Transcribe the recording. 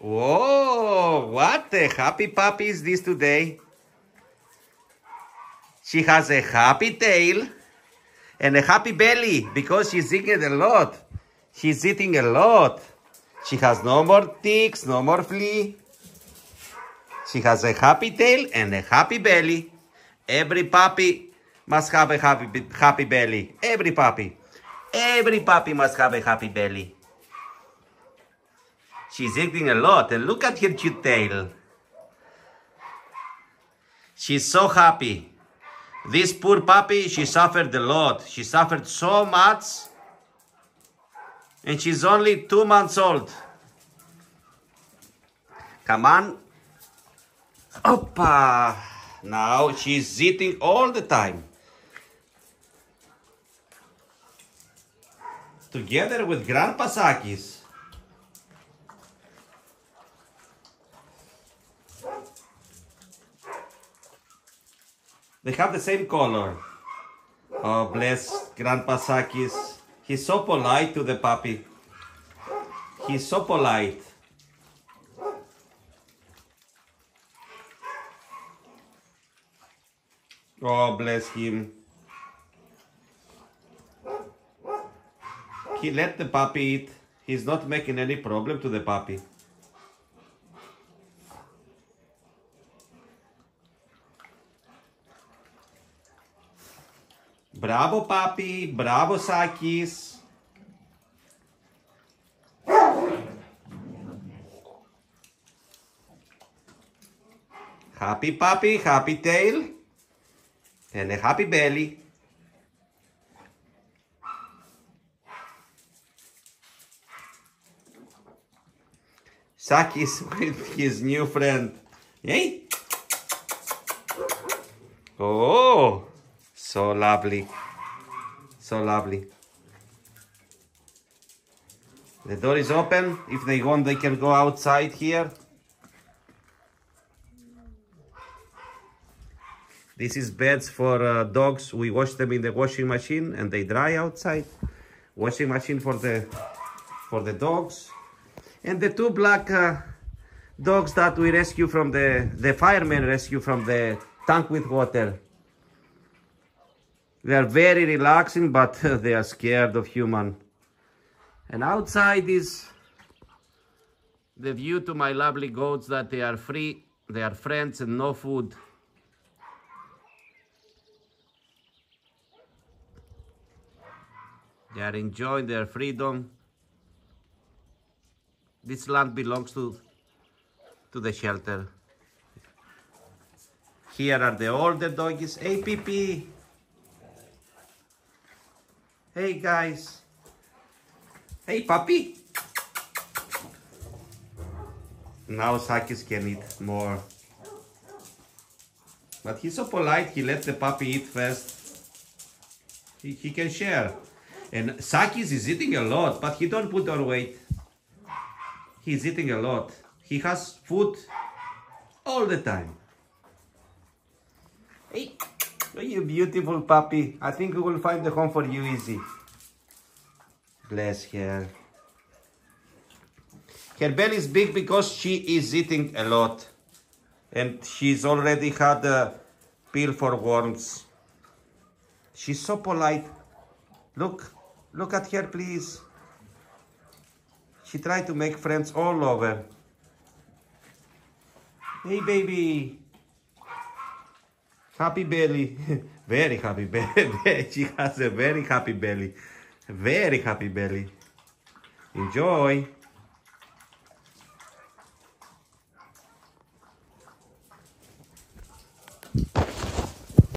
Whoa, what a happy puppy is this today. She has a happy tail and a happy belly because she's eating a lot. She's eating a lot. She has no more ticks, no more flea. She has a happy tail and a happy belly. Every puppy must have a happy belly. Every puppy. Every puppy must have a happy belly. She's eating a lot, and look at her cute tail. She's so happy. This poor puppy, she suffered a lot. She suffered so much, and she's only 2 months old. Come on. Opa! Now she's eating all the time. Together with Grandpa Sakis. They have the same color. Oh, bless Grandpa Sakis. He's so polite to the puppy. He's so polite. Oh, bless him. He let the puppy eat. He's not making any problem to the puppy. Bravo, puppy. Bravo, Sakis. Happy puppy, happy tail, and a happy belly. Sakis with his new friend. Hey! Oh, so lovely. So lovely. The door is open. If they want, they can go outside here. This is beds for dogs. We wash them in the washing machine and they dry outside. Washing machine for the dogs. And the two black dogs that we rescue from the firemen rescue from the tank with water. They are very relaxing, but they are scared of human. And outside is the view to my lovely goats that they are free, they are friends and no food. They are enjoying their freedom. This land belongs to the shelter. Here are the older doggies. Hey, Pee-Pee. Hey, guys. Hey, puppy. Now Sakis can eat more. But he's so polite, he lets the puppy eat first. He can share. And Sakis is eating a lot, but he don't put on weight. He's eating a lot. He has food all the time. Hey, you beautiful puppy. I think we will find a home for you easy. Bless her. Her belly is big because she is eating a lot. And she's already had a pill for worms. She's so polite. Look at her, please. She tried to make friends all over. Hey, baby. Happy belly. Very happy belly. She has a very happy belly. Very happy belly. Enjoy.